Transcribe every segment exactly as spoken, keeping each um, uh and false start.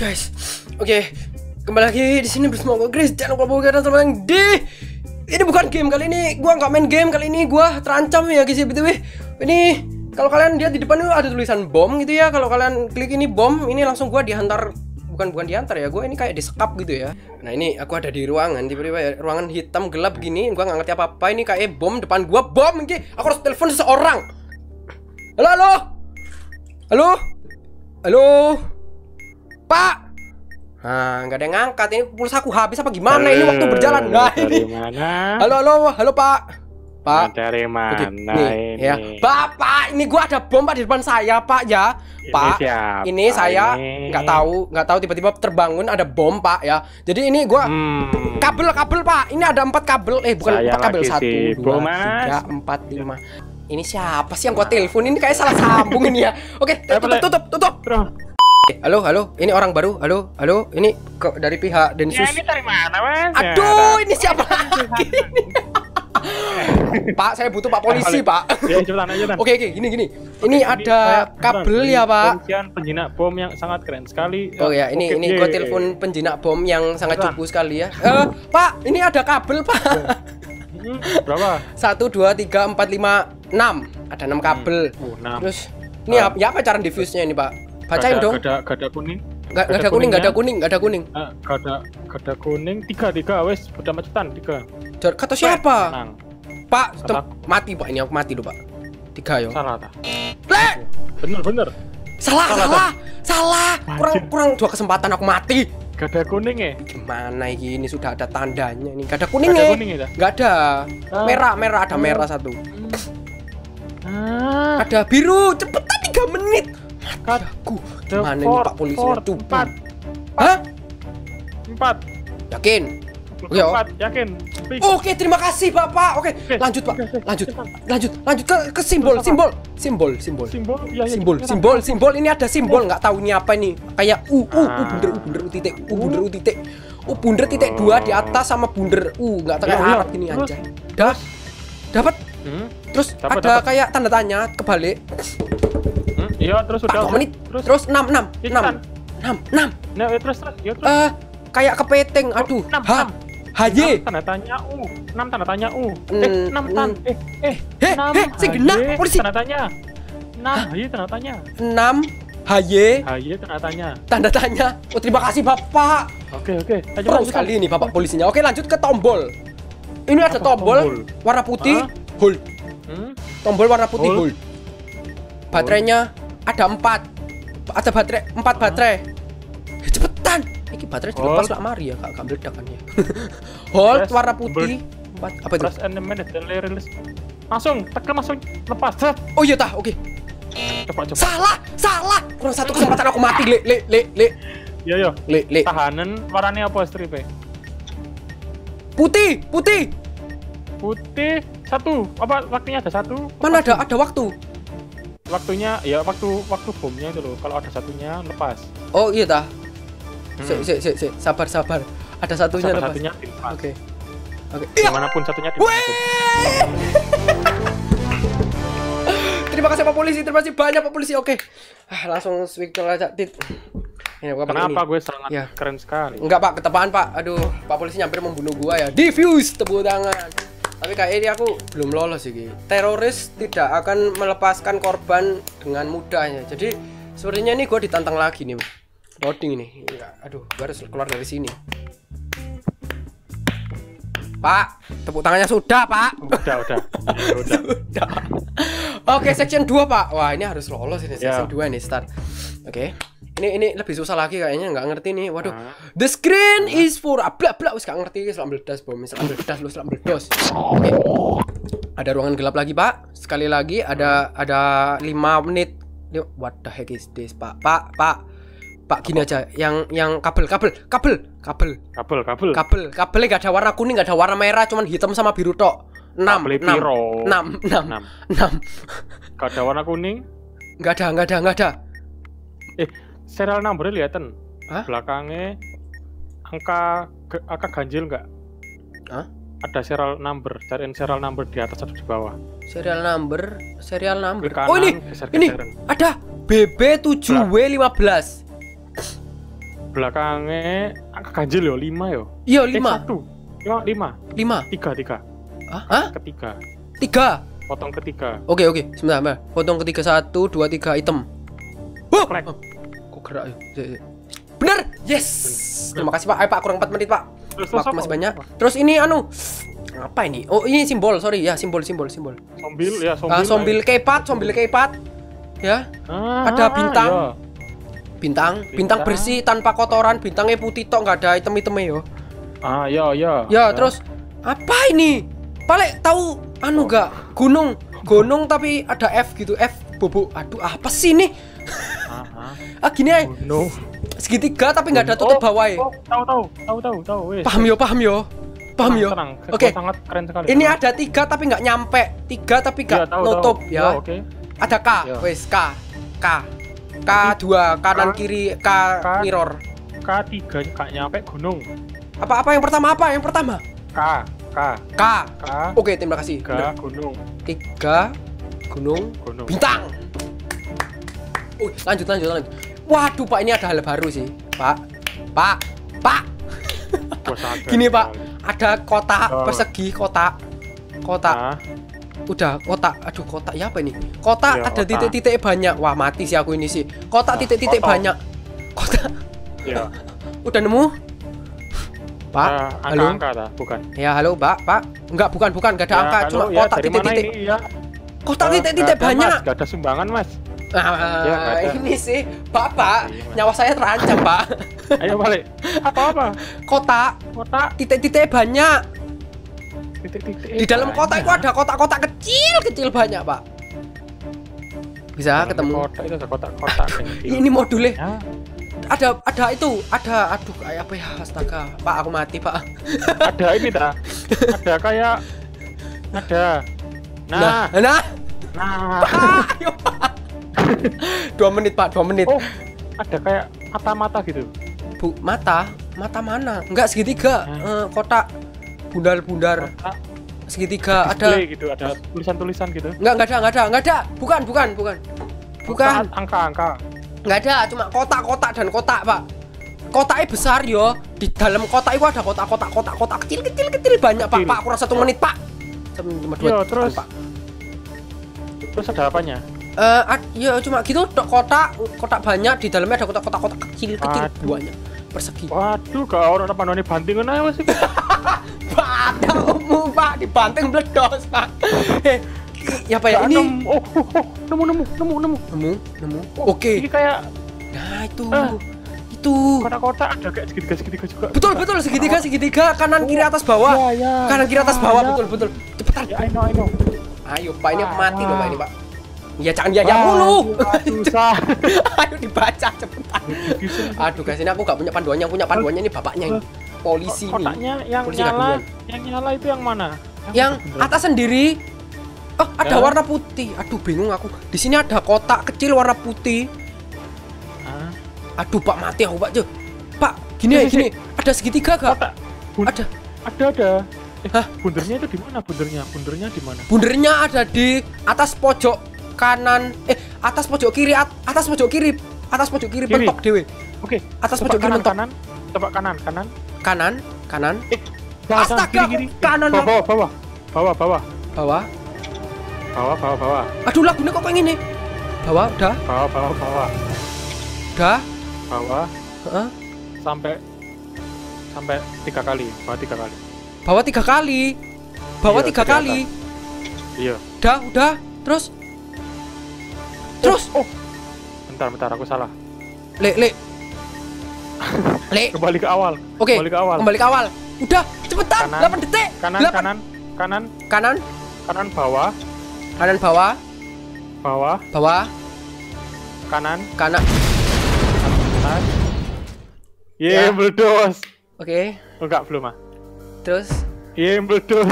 guys. Oke, kembali lagi di sini bersama gue Chris. Jangan lupa bawa kalian teman di ini bukan game kali ini. Gua nggak main game kali ini. Gua terancam ya guys ya, btw. Ini kalau kalian lihat di depan itu ada tulisan bom gitu ya. Kalau kalian klik ini bom, ini langsung gua dihantar. Bukan bukan diantar ya, gue ini kayak disekap gitu ya. Nah ini aku ada di ruangan, tiba-tiba ruangan hitam gelap gini, gue nggak ngerti apa-apa. Ini kayak bom depan gue, bom ini. Aku harus telepon seseorang. Halo, halo, halo, halo, Pak. Nah nggak ada yang ngangkat, ini pulsa aku habis apa gimana? Halo, ini waktu berjalan. Nah ini. Mana? Halo, halo, halo Pak. Pak, dari mana nih, ini? Ya. Bapak, ini gua ada bom Pak di depan saya Pak ya, Pak. Ini, siapa ini saya nggak tahu, nggak tahu tiba-tiba terbangun ada bom Pak ya. Jadi ini gua hmm. kabel kabel Pak. Ini ada empat kabel, eh bukan saya empat kabel satu, dua, tiga, empat, lima. Ini siapa sih yang gua telepon? Ini kayak salah sambung ini ya. Oke, tutup, tutup, tutup. Halo, halo, ini orang baru. Halo, halo, ini ke, dari pihak Densus. Ya, ini dari mana, Mas? Aduh, ini siapa lagi? Pak, saya butuh Pak polisi, Pak. Ya, cepetan, cepetan. Oke, oke, gini gini. Ini ada kabel ya, Pak. Penjinak penjinak bom yang sangat keren sekali. Oh ya, ini ini gua telepon penjinak bom yang sangat cukup sekali ya. Eh, Pak, ini ada kabel, Pak. Berapa? satu dua tiga empat lima enam. Ada enam kabel. Terus ini ya apa cara diffuse-nya ini, Pak? Bacain dong. Ada ada kuning. Gak ada kuning, gak ada kuning, gak ada kuning. Gak ada gak ada kuning. Tiga tiga, wes udah macetan tiga. Kata siapa? Pak, mati Pak, ini aku mati dulu Pak. Tiga yo. Salah tak? Bener bener. Salah salah salah. Kurang kurang dua kesempatan aku mati. Gak ada kuning ya? Gimana ini sudah ada tandanya ini. Gak ada kuning ya? Gak ada. Merah merah ada merah satu. Ada biru. Cepetan tiga menit. Mati aku. Mana ini Pak polisi? Empat. Hah? Empat. Yakin? Oke, yakin. Oke, terima kasih Bapak. Oke, lanjut Pak. Lanjut. Lanjut. Lanjut ke, ke simbol, simbol. Simbol, simbol. Simbol, ya, ya, simbol, simbol, simbol. Ini ada simbol, nggak tahu ini apa ini. Kayak U, U, U bunder, U bunder, U titik, U bunder, U titik. U bunder titik dua di atas sama bunder U, nggak tahu Arab ini anjay. Dah. Dapat? Terus ada kayak tanda tanya kebalik. Iya, terus udah. Menit. Terus enam enam enam enam enam. Nah, terus terus. Eh, kayak kepeting. Aduh. H Y tanda tanya U, enam tanda tanya U, eh enam tan, eh eh enam tanda tanya, enam H Y tanda tanya, enam H Y H Y tanda tanya, tanda tanya. Oh terima kasih Bapak. Oke oke. Terus sekali ini Bapak polisinya. Oke lanjut ke tombol. Ini ada tombol warna putih, hold. Tombol warna putih hold. Baterainya ada empat, ada baterai empat baterai. Cepetan. Ini baterai dilepas lah mari ya kak, gak meledakannya. Hold warna putih. Apa itu? Langsung tekan langsung lepas. Oh iya tah, oke. Salah, salah. Kurang satu kesempatan aku mati. Le, le, le, le. Iya yo. Le, le. Tahanan warnanya apa stripnya? Putih, putih. Putih satu. Apa waktunya ada satu? Mana ada ada waktu? Waktunya ya waktu waktu bomnya itu loh. Kalau ada satunya lepas. Oh iya tah. Hmm. Si, si, si. Sabar, sabar. Ada satunya lepas. Satunya lepas. Oke. Oke. Dimanapun satunya dilepas. Terima kasih Pak polisi, terima kasih banyak Pak polisi. Oke. Ah, langsung switch aja. Ini gua kenapa gue sangat ya. Keren sekali. Enggak Pak, ketepaan Pak. Aduh, Pak polisi hampir membunuh gua ya. Diffuse tepuk tangan. Tapi kayak ini aku belum lolos sih. Teroris tidak akan melepaskan korban dengan mudahnya. Jadi sepertinya ini gua ditantang lagi nih. Loading ini, aduh, gue harus keluar dari sini. Pak, tepuk tangannya sudah, Pak. Udah, udah. Ya, udah. Sudah. Oke, section dua, Pak. Wah, ini harus lolos ini section yeah. dua nih, start. Oke. Ini ini lebih susah lagi kayaknya, nggak ngerti nih. Waduh. Nah. The screen is for bla bla, wis enggak ngerti, selam bledas bom, selam bledas, lu selam bledos. Oke. Ada ruangan gelap lagi, Pak. Sekali lagi ada ada lima menit. What the heck is this, Pak? Pak, Pak. Pak gini aja, yang yang kabel kabel kabel kabel kabel kabel kabel kabelnya nggak ada warna kuning, nggak ada warna merah, cuman hitam sama biru tok. Enam enam enam enam enam nggak ada warna kuning, nggak ada nggak ada nggak ada. Eh serial number kelihatan belakangnya angka angka ganjil nggak? Ada serial number, cariin serial number di atas atau di bawah. Serial number, serial number. Oh ini ini ada B B tujuh W lima belas. belakangnya ganjil yo lima yo. Iya lima. Satu. Yo lima. Lima. Tiga tiga. Ah? Ketiga. Tiga. Potong ketiga. Oke oke. Sebentar mbak. Potong ketiga satu dua tiga item. Huh. Oh. Kok gerak ya? Bener. Yes. Terima kasih pak. Ayo pak kurang empat menit pak. Waktu masih banyak. Terus ini anu. Apa ini? Oh ini simbol. Sorry ya simbol simbol simbol. Sombil ya sombil. Ah sombil kepat sombil kepat. Ya. Ah, ada bintang. Ya. Bintang, bintang, bintang bersih tanpa kotoran, bintangnya putih tok, nggak ada item-itemnya yo. Ah, ya, ya. Ya, ya. Terus apa ini? Paling tahu anu enggak? Oh. Gunung, gunung tapi ada F gitu, F bobo. Aduh, apa sih ini? Aha. Ah, gini aja. Gunung. Segitiga tapi nggak ada tutup bawah ya. Oh, tahu, tahu, tahu, tahu, tahu. Paham yo, paham yo. Paham yo. Oke. Okay. Ini ada tiga tapi nggak nyampe. Tiga tapi nggak ya, nutup tahu. Ya. Oh, okay. Ada K, ya. Wes K, K. K dua kanan K, kiri K, K mirror K tiga K nyampe gunung. Apa-apa yang pertama apa? Yang pertama? K K K. K. Oke, terima kasih. K gunung. tiga gunung. Gunung. Bintang. Uh, lanjut lanjut lanjut. Waduh, Pak, ini ada hal baru sih, Pak. Pak, Pak. Gini, Pak. Ada kotak oh. persegi, kotak. Kotak. Nah. Udah kotak, aduh kotak ya apa ini? Kotak ya, ada titik-titik banyak. Wah mati sih aku ini sih. Kotak titik-titik nah, banyak. Kotak. Ya. Udah nemu? Pak, uh, angka, halo. Angka, ta? Bukan. Ya halo Pak, Pak. Enggak bukan bukan, gak ada ya, angka, halo, cuma ya, kotak titik-titik. Ya? Kotak titik-titik uh, banyak. Mas, gak ada sumbangan mas. Nah, ya, ada. Ini sih, Bapak, ya, nyawa saya terancam Pak. Ayo balik. Apa apa? Kotak. Kotak. Titik-titik banyak. Titik, titik, di dalam kotak itu ada kotak-kotak kecil-kecil banyak, Pak. Bisa dalam ketemu. Kotak itu ada kotak-kotak. Ini modulnya. Ya. Ada ada itu, ada aduh kayak apa ya? Astaga, Pak aku mati, Pak. Ada ini dah. Ada kayak ada. Nah, nah. Nah. Nah. Pak, ayo, Pak. dua menit, Pak, dua menit. Oh, ada kayak mata-mata gitu. Bu, mata? Mata mana? Enggak segitiga, nah. eh, kotak. Bundar-bundar segitiga ada gitu, ada tulisan-tulisan gitu. Enggak, enggak ada, enggak ada, enggak ada. Bukan, bukan, bukan. Bukan angka-angka. Enggak ada, cuma kotak-kotak dan kotak, Pak. Kotaknya besar yo. Di dalam kotak itu ada kotak-kotak, kotak-kotak kecil-kecil-kecil banyak, Pak. Pak, kurang satu menit, Pak. Yo, terus. Terus ada apanya? Eh, ya cuma gitu, kotak, kotak banyak di dalamnya ada kotak-kotak kecil-kecil banyak. Persegi. Waduh, gak orang panoni bantingan aja masih. Batangmu Pak dibanting meledos Pak. Eh, ya Pak ya ini. Oh, oh, oh, nemu nemu nemu nemu nemu nemu. Oh, oke. Okay. Ini kayak. Nah itu ah. itu. Kotak-kotak ada kayak segitiga-segitiga juga. Betul betul segitiga segitiga kanan kiri atas bawah. Ya, ya. Kanan kiri atas bawah ya, ya. betul betul. Cepetan. Ya, I know, I know. Ayo Pak ini ah, mati loh Pak ini Pak. Ya jangan ya mulu. Ayo dibaca cepetan. Aduh guys, ini aku gak punya panduannya, punya panduannya ini bapaknya ini. Polisi ini. Kotaknya yang polisi nyala, yang nyala itu yang mana? Yang, yang atas sendiri. Oh, ada ya. Warna putih. Aduh bingung aku. Di sini ada kotak kecil warna putih. Hah? Aduh Pak mati aku Pak. Pak, gini ya, gini. Ada segitiga gak? Kotak. Ada. Ada ada. Eh, Hah? Bundernya itu di mana bundernya? Bundernya di mana? Bundernya ada di atas pojok kanan, eh atas pojok kiri, at atas pojok kiri, atas pojok kiri, kiri. Mentok dewe. Oke, okay. Atas tebak pojok kanan, kiri mentok. Kanan, tebak kanan, kanan, kanan, kanan. Eh, astaga, kiri, kiri. Kanan. Bawah, bawah, bawah, bawah, bawah, bawah, bawah, bawah. Aduh lagunya kok kayak gini. Bawah, dah. Bawah, bawah, bawah. Dah. Bawah. Huh? Sampai, sampai tiga kali, bawah tiga kali. Bawah tiga kali, bawah tiga kali. Iya. Dah, udah, terus. Terus, oh, bentar-bentar aku salah. Le, le, le. Kembali ke awal. Oke. Okay. Kembali ke awal. Kembali ke awal. Udah, cepetan. Kanan, delapan detik. Kanan, delapan. Kanan, kanan, kanan, kanan bawah, kanan bawah, bawah, bawah, kanan, kanan. Ye, yeah, meledos. Oke. Okay. Enggak belum ah. Terus? Ye, yeah, meledos.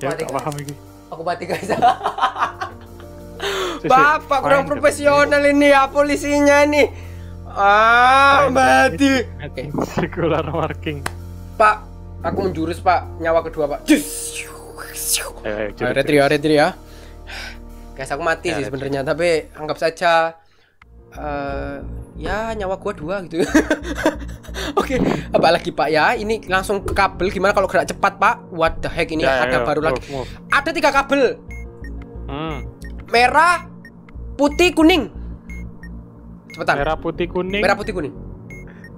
Ya, aku paham ini. Aku mati guys. Bapak kurang profesional ini ya polisinya nih. Ah, mati. Circular marking. Pak, aku menjurus Pak. Nyawa kedua Pak. Retri ya, retri ya. Guys, aku mati sih sebenarnya, tapi anggap saja uh, ya nyawa gua dua gitu. Oke, okay. Apalagi Pak ya, ini langsung ke kabel. Gimana kalau gerak cepat Pak? What the heck ini ya, ada ya, baru move, lagi. Move. Ada tiga kabel. Hmm. Merah, putih, kuning. Cepetan. Merah, putih, kuning. Merah, putih, kuning.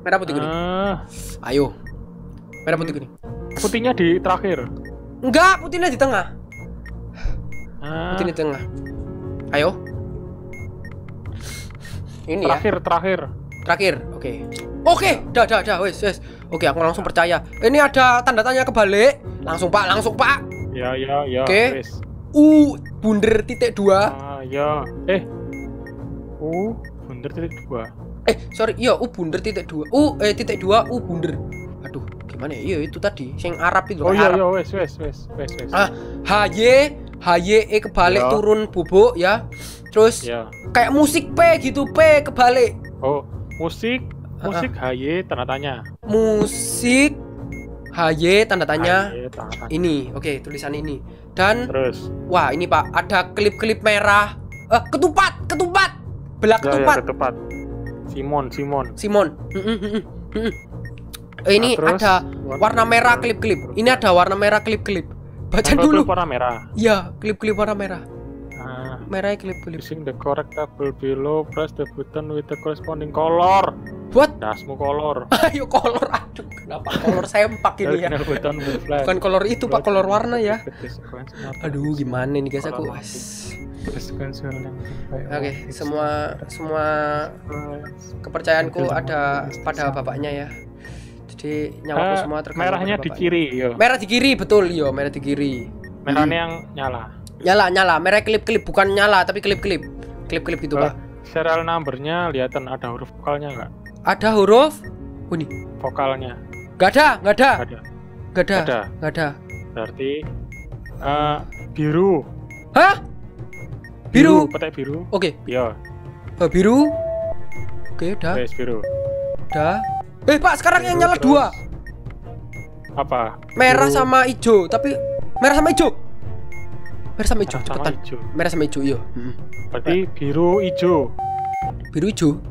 Merah, putih, kuning. Uh. Ayo. Merah, putih, kuning. Putihnya di terakhir. Enggak, putihnya di tengah. Uh. Putih di tengah. Ayo. Ini terakhir, ya. Terakhir. Terakhir. Oke. Okay. Oke, okay, dah dah dah wes wes. Oke, okay, aku langsung percaya. Ini ada tanda tanya kebalik. Langsung Pak, langsung Pak. Ya ya ya. Oke. Okay. U bunder titik dua. Ah ya. Eh. U bunder titik dua. Eh sorry, iya U bunder titik dua. U eh titik dua U bunder. Aduh, gimana ya? Iya itu tadi, sing Arab itu. Oh iya iya wes wes wes wes wes. Ah H Y H Y E kebalik ya. Turun bubuk ya. Terus ya. Kayak musik P gitu, P kebalik. Oh musik. Musik H Y tanda tanya. Musik H Y tanda tanya. H Y, tanda tanya. Ini, oke, okay, tulisan ini. Dan terus. Wah, ini Pak, ada klip-klip merah. Eh, ketupat, ketupat. Belak ya, ketupat. Ya, ketupat. Simon, Simon. Simon. Mm -mm -mm -mm. Nah, ini terus, ada warna merah klip-klip. Ini ada warna merah klip-klip. Baca nah, dulu. Klip warna merah. Iya, klip-klip warna merah. Nah, merah klip-klip. Using the correct tabel below, press the button with the corresponding color. Buat dasmu kolor. Ayo kolor, aduh kenapa kolor sempak ini ya? Bukan kolor itu Pak, kolor warna ya. Aduh gimana nih guys aku. Oke, semua semua kepercayaanku ada pada bapaknya ya. Jadi nyawaku semua tergantung. Merahnya di kiri, yo. Merah di kiri betul, yo merah di kiri. Merahnya yang nyala. Nyala nyala, merah klip-klip bukan nyala tapi klip-klip, klip-klip gitu Pak. Serial numbernya lihatan ada huruf vokalnya nggak? Ada huruf kuning vokalnya. Gak ada, gak ada. Gak ada. Gak ada. Gak ada. Berarti uh, biru. Hah? Biru. Petai biru. Oke. Okay. Iya. Uh, biru. Oke, okay, udah. Yes, biru. Udah. Eh, Pak, sekarang biru, yang nyala terus. Dua. Apa? Merah biru. Sama hijau, tapi merah sama hijau. Merah sama hijau, cepetan. Merah sama hijau, iya. Hmm. Berarti nah. Biru hijau. Biru hijau.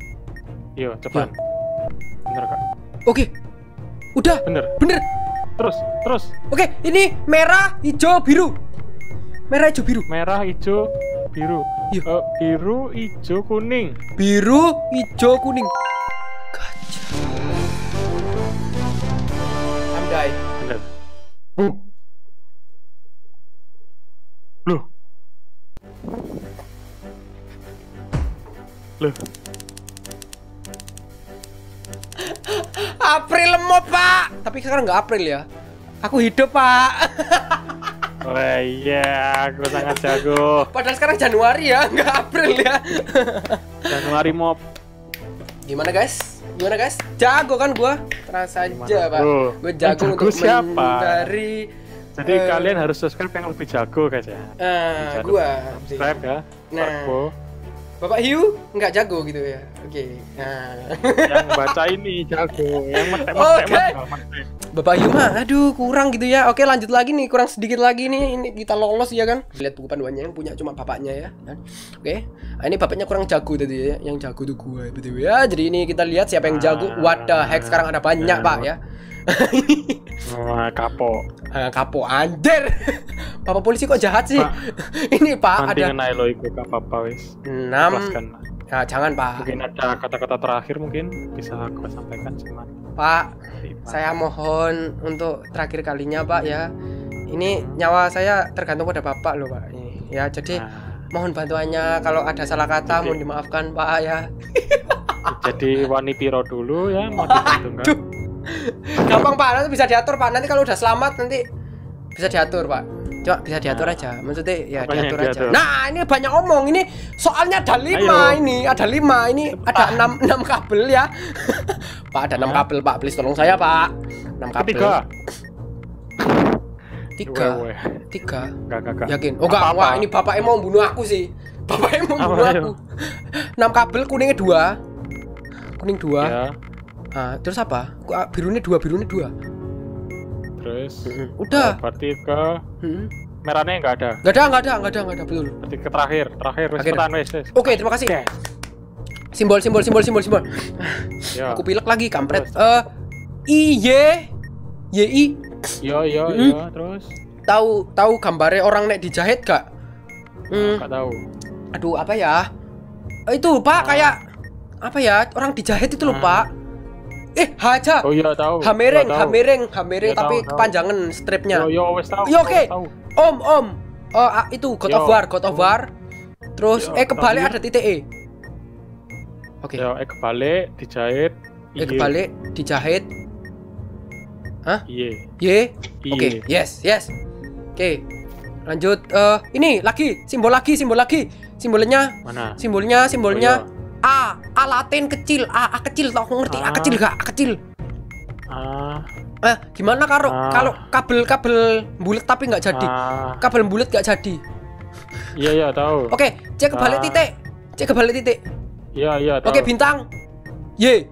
Yo, cepat. Yo. Bener Kak. Oke. Udah. Bener. Bener. Terus, terus. Oke, ini merah, hijau, biru. Merah, hijau, biru. Merah, hijau, biru. Uh, biru, hijau, kuning. Biru, hijau, kuning. Gajah. I'm die. Bener. Boom. Loh. Loh. April lemot Pak, tapi sekarang nggak April ya. Aku hidup Pak. Oh iya, aku sangat jago. Padahal sekarang Januari ya, nggak April ya. Januari mop. Gimana guys? Gimana guys? Jago kan gua? Terasa aja Pak. Gue jago, jago untuk siapa? Dari. Jadi uh, kalian harus subscribe yang lebih jago guys ya. Uh, gua. Subscribe ya. Nah. Bapak Hiu nggak jago gitu ya, oke. Okay. Nah. Yang baca ini jago, yang metek metek okay. Bapak Hiu mah, aduh kurang gitu ya. Oke okay, lanjut lagi nih, kurang sedikit lagi nih, ini kita lolos ya kan? Lihat buku panduannya yang punya cuma bapaknya ya. Oke, okay. Nah, ini bapaknya kurang jago tadi ya, yang jago tuh gue betul ya. Jadi ini kita lihat siapa yang jago. What the heck sekarang ada banyak Pak ya. Wah, kapo. Uh, kapo anjir. Bapak polisi kok jahat sih? Pak, ini Pak ada lo ikut apa-apa wis. enam. Nah, jangan Pak. Mungkin ada kata-kata terakhir mungkin bisa aku sampaikan cuman. Pak, saya mohon untuk terakhir kalinya Pak ya. Ini nyawa saya tergantung pada Bapak loh Pak. Ya, jadi nah. Mohon bantuannya kalau ada salah kata jadi, mohon dimaafkan Pak ya. Jadi wani piro dulu ya mau dihitung kan. Gampang Pak, nanti bisa diatur Pak. Nanti kalau udah selamat nanti bisa diatur Pak. Coba bisa diatur nah. Aja. Maksudnya ya diatur, diatur aja. Nah ini banyak omong ini. Soalnya ada lima. Ayo. Ini ada lima. Ini ada enam enam kabel ya. Pak ada enam kabel Pak. Please tolong saya Pak. Enam kabel. Tiga. Tiga. Tiga. Gak, gak, gak. Yakin? Oh gak. Wah ini bapaknya mau bunuh aku sih. Bapaknya mau bunuh aku. Enam kabel kuningnya dua. Kuning dua. Ya. Ah, terus apa? Birunya dua, birunya dua. Terus mm-hmm. Udah. Berarti ke mm-hmm. Merahnya nggak ada. Nggak ada, nggak ada, nggak ada, nggak ada betul. Berarti ke terakhir, terakhir. Oke, okay, terima kasih. Okay. Simbol, simbol, simbol, simbol, simbol. Ya. Aku pilek lagi, kampret. Eh, I Y, Y I. Yo, yo, mm. yo, terus. Tahu, tahu gambarnya orang nek dijahit gak? Hmm. Gak tahu. Aduh, apa ya? Eh, itu Pak, ah. kayak apa ya? Orang dijahit itu loh, ah. Pak. Eh, haja. Oh iya, tahu. Hamereng, tahu. hamereng, hamereng, ya, tapi tahu, kepanjangan tahu. stripnya. Yo, yo, wes tahu. Yo, oke. Okay. Om, om. Oh, itu God yo. of War, God of War. Terus yo, eh kebalik tahu. ada titik E. Oke. Okay. Ya, eh kebalik dijahit. Eh kebalik dijahit. Hah? Ye. Ye. Oke, okay. yes, yes. Oke. Okay. Lanjut uh, ini lagi, simbol lagi, simbol lagi. Simbolnya mana? Simbolnya, simbolnya oh, A, A Latin kecil, A, A kecil tau aku ngerti, A, A kecil gak? A kecil. A. Eh, gimana kalau kalau kabel-kabel bulat tapi nggak jadi? A. Kabel bulat nggak jadi. Iya, iya, tahu. Oke, okay, cek kebalik titik. Cek kebalik titik. Iya, iya, tahu. Oke, okay, bintang. Y.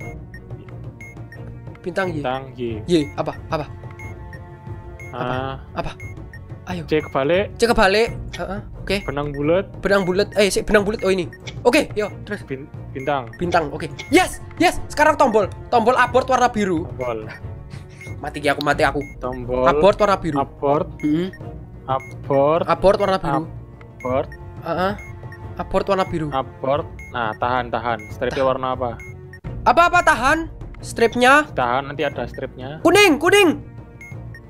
Bintang Y. Bintang Y. Y apa? Apa? A. Apa? Ayo. Cek kebalik. Cek kebalik. Uh -uh. Oke. Okay. Benang bulat. Benang bulat. Eh, si benang bulat. Oh ini. Oke, okay, yo. Terus bintang. Bintang. Oke. Okay. Yes, yes. Sekarang tombol. Tombol abort warna biru. Tombol. Mati ya aku, mati aku. Tombol. Abort warna biru. Abort. Hmm. Abort. Abort warna biru. Abort. Uh -uh. Abort warna biru. Abort. Nah, tahan, tahan. Stripnya tahan. warna apa? Apa-apa tahan? Stripnya? Tahan. Nanti ada stripnya. Kuning, kuning.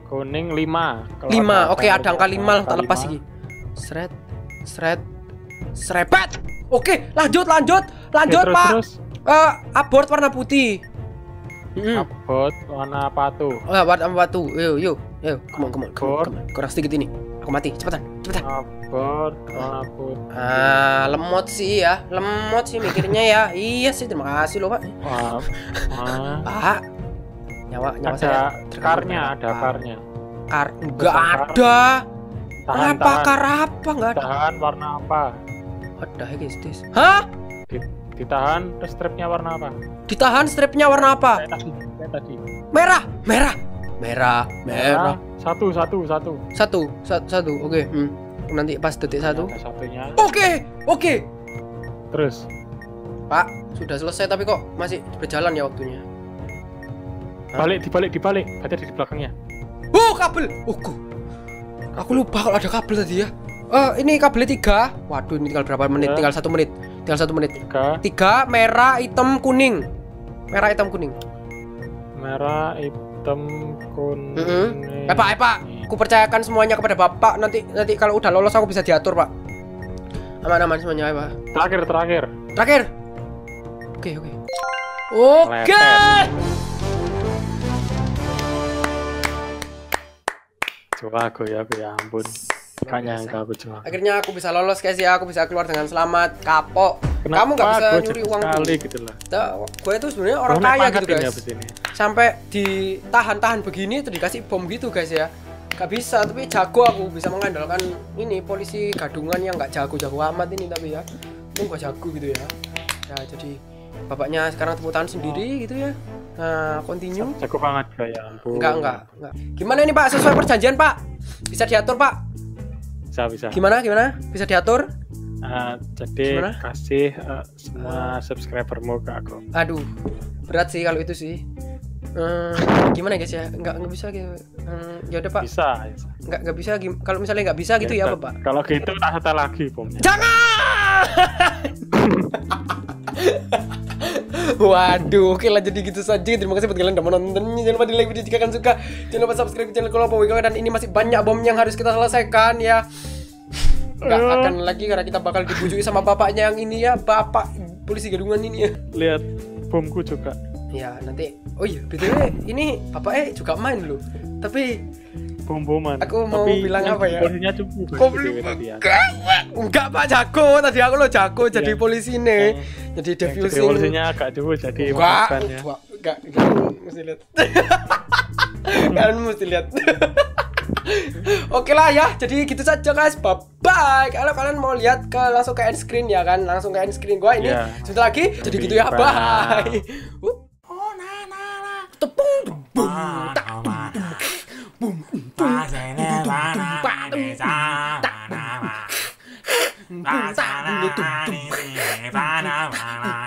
Kuning lima. Lima. Oke, ada angka lima, tak lepas lagi. Seret, seret, serepet. Oke, lanjut, lanjut, lanjut Oke, terus, Pak. Terus. Uh, abort warna putih. Mm. Abort warna patu. Uh, warna patu. Yuk, yuk, yuk. Come on, come on, come on, come on. Kurang sedikit ini. Aku mati. Cepetan, cepetan. Abort warna putih. Ah, lemot sih ya, lemot sih mikirnya ya. Iya sih, terima kasih loh Pak. Maaf. Pak. Nyawa, nyawa ada saya karnya, ada karnya. Kar enggak ada. Tahan, apa tahan. kar apa enggak ada? Tahan warna apa? Ada guys, guys. Hah? Ditahan terus stripnya warna apa? Ditahan stripnya warna apa? Tadi, tadi. Merah, merah. Merah, merah. Satu, satu, satu. Satu, satu, satu. Oke. Okay. Hmm. Nanti pas detik satu. Oke, okay, oke. Okay. Terus. Pak, sudah selesai tapi kok masih berjalan ya waktunya. Balik, dibalik, dibalik. Berarti ada di belakangnya. Oh, kabel. Oh, aku. aku lupa kalau ada kabel tadi ya. Uh, ini kabel tiga. Waduh, ini tinggal berapa menit? Tinggal satu menit. Tinggal satu menit. Tiga. Tiga. Merah, hitam, kuning. Merah, hitam, kuning. Merah, hitam, kuning. Mm -hmm. Eh Pak, eh Pak. Aku percayakan semuanya kepada Bapak. Nanti, nanti kalau udah lolos aku bisa diatur Pak. Aman-aman semuanya, eh, Pak. Terakhir, terakhir. Terakhir. Oke, oke. Oke. Coba aku ya, aku ya ampun. Gak nyangka aku cuma. Akhirnya aku bisa lolos guys ya, aku bisa keluar dengan selamat. Kapok. Kenapa kamu gak bisa nyuri uang kali gitu lah. Gue itu sebenarnya orang kaya gitu guys. Sampai ditahan-tahan begini itu dikasih bom gitu guys ya. Gak bisa, tapi jago aku bisa mengandalkan ini polisi gadungan yang gak jago-jago amat ini tapi ya. Itu gak jago gitu ya. Ya jadi bapaknya sekarang tepuk tangan sendiri gitu ya. Nah, continue. Cukup banget ya ampun. Enggak, enggak, enggak. Gimana ini Pak? Sesuai perjanjian Pak? Bisa diatur Pak? Bisa, bisa. Gimana, gimana? Bisa diatur? Uh, jadi gimana? Kasih uh, semua uh. subscribermu ke aku. Aduh, berat sih kalau itu sih. Uh, gimana guys ya? Enggak, enggak bisa gitu. Uh, ya udah Pak. Bisa, bisa. Enggak, enggak bisa. Kalau misalnya enggak bisa gitu ya, ya Pak. Kalau gitu tak setel lagi bomnya. Jangan! Waduh, oke lah jadi gitu saja. Terima kasih buat kalian udah menonton. Jangan lupa di like video jika kalian suka. Jangan lupa subscribe channel KoalaPoPlaylist. Dan ini masih banyak bom yang harus kita selesaikan ya. Gak akan lagi karena kita bakal dibujuki sama bapaknya yang ini ya. Bapak polisi gadungan ini ya. Lihat bomku juga. Ya nanti. Oh iya, B T W ini bapaknya juga main loh. Tapi bom-boman. Aku mau tapi bilang apa ya? Polisinya cukup. Enggak Pak jago, tadi aku lo jago ya. Jadi polisi nih. Ya. Jadi defusing. Polisinya agak jauh jadi bukannya. Enggak, enggak mesti lihat. Kalian mesti lihat. Oke lah ya, jadi gitu saja guys. Bye bye. Kalau kalian mau lihat ke langsung ke end screen ya kan, langsung ke end screen gua ini. Ya. Sebentar lagi. Jadi gitu ya. Bye. Oh na na na. Tepung bum tak bum. Panama, Panama, Panama,